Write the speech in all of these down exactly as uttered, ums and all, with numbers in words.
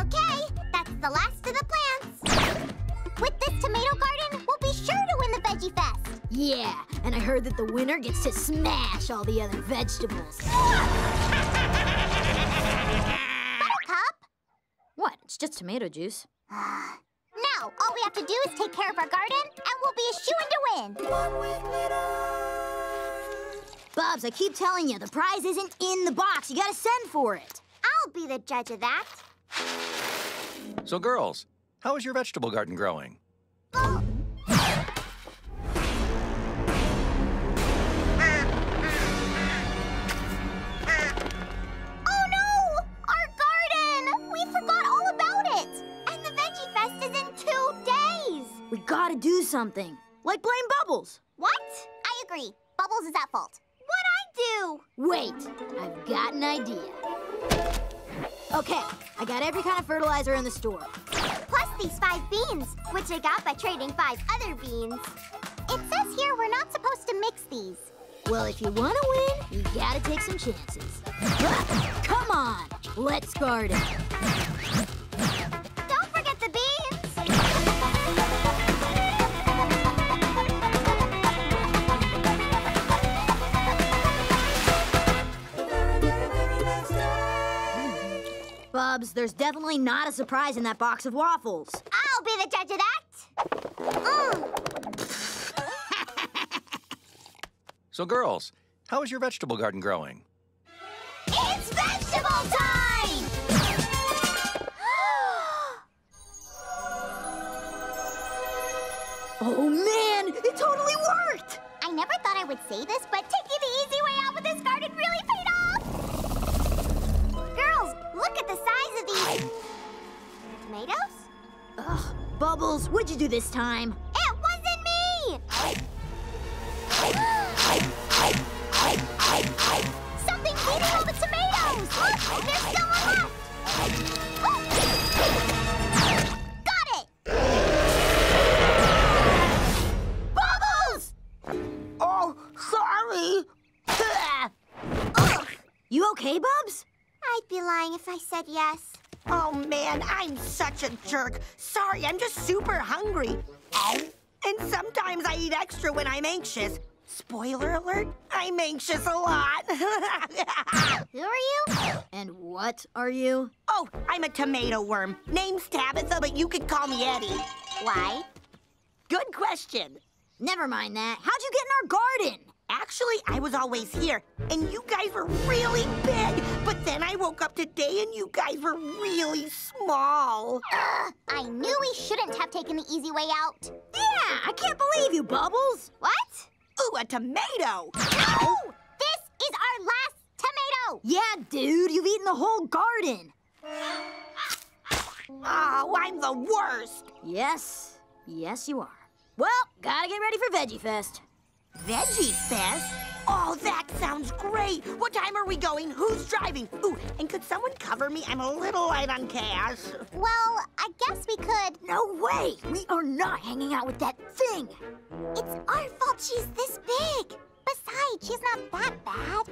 Okay, that's the last of the plants. With this tomato garden, we'll be sure to win the Veggie Fest. Yeah, and I heard that the winner gets to smash all the other vegetables. Buttercup? What? It's just tomato juice. Now, all we have to do is take care of our garden, and we'll be a shoo-in to win. Bubs, I keep telling you, the prize isn't in the box. You gotta send for it. I'll be the judge of that. So, girls, how is your vegetable garden growing? Oh. We gotta do something, like blame Bubbles. What? I agree. Bubbles is at fault. What'd I do? Wait, I've got an idea. Okay, I got every kind of fertilizer in the store. Plus these five beans, which I got by trading five other beans. It says here we're not supposed to mix these. Well, if you wanna win, you gotta take some chances. Come on, let's garden. Bubs, there's definitely not a surprise in that box of waffles. I'll be the judge of that. Mm. So, girls, how is your vegetable garden growing? It's vegetable time! Oh, man, it totally worked! I never thought I would say this, but taking the easy way out with this garden really paid off. Look at the size of these tomatoes. Ugh, Bubbles, what'd you do this time? It wasn't me! Something's eating all the tomatoes! Look, there's still one left! Oh. Got it! Bubbles! Oh, sorry! Ugh. You okay, Bubs? I'd be lying if I said yes. Oh, man, I'm such a jerk. Sorry, I'm just super hungry. Oh, and sometimes I eat extra when I'm anxious. Spoiler alert, I'm anxious a lot. Who are you? And what are you? Oh, I'm a tomato worm. Name's Tabitha, but you could call me Eddie. Why? Good question. Never mind that. How'd you get in our garden? Actually, I was always here, and you guys were really big. But then I woke up today, and you guys were really small. Ugh, I knew we shouldn't have taken the easy way out. Yeah, I can't believe you, Bubbles. What? Ooh, a tomato. No! This is our last tomato. Yeah, dude, you've eaten the whole garden. Oh, I'm the worst. Yes. Yes, you are. Well, gotta get ready for Veggie Fest. Veggie Fest? Oh, that sounds great. What time are we going? Who's driving? Ooh, and could someone cover me? I'm a little light on cash. Well, I guess we could. No way. We are not hanging out with that thing. It's our fault she's this big. Besides, she's not that bad.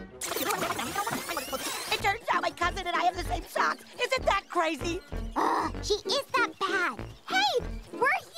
It turns out my cousin and I have the same socks. Isn't that crazy? Ugh, she is that bad. Hey, we're here.